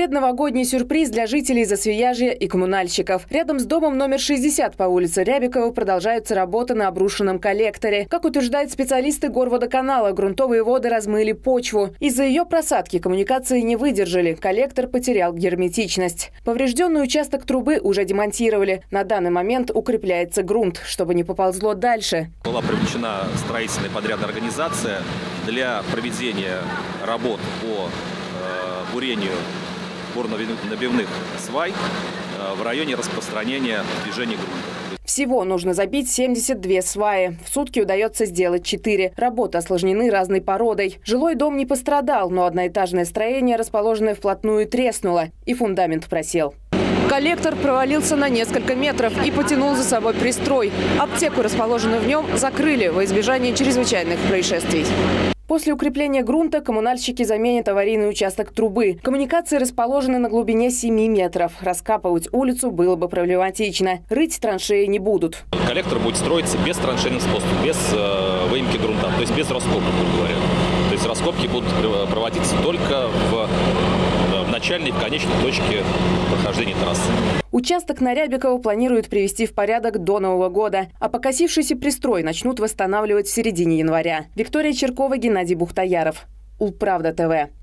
Предновогодний сюрприз для жителей Засвияжья и коммунальщиков. Рядом с домом номер 60 по улице Рябикова продолжаются работы на обрушенном коллекторе. Как утверждают специалисты горводоканала, грунтовые воды размыли почву. Из-за ее просадки коммуникации не выдержали. Коллектор потерял герметичность. Поврежденный участок трубы уже демонтировали. На данный момент укрепляется грунт, чтобы не поползло дальше. Была привлечена строительная подрядная организация для проведения работ по бурению бурно-набивных свай в районе распространения движения грунта. Всего нужно забить 72 сваи. В сутки удается сделать 4. Работы осложнены разной породой. Жилой дом не пострадал, но одноэтажное строение, расположенное вплотную, треснуло, и фундамент просел. Коллектор провалился на несколько метров и потянул за собой пристрой. Аптеку, расположенную в нем, закрыли во избежание чрезвычайных происшествий. После укрепления грунта коммунальщики заменят аварийный участок трубы. Коммуникации расположены на глубине 7 метров. Раскапывать улицу было бы проблематично. Рыть траншеи не будут. Коллектор будет строиться без траншейных способов, без выемки грунта, то есть без раскопок, грубо говоря. То есть раскопки будут проводиться только в начальной и в конечной точке прохождения трассы. Участок на Рябикова планируют привести в порядок до Нового года, а покосившийся пристрой начнут восстанавливать в середине января. Виктория Черкова, Геннадий Бухтаяров. УлПравда ТВ.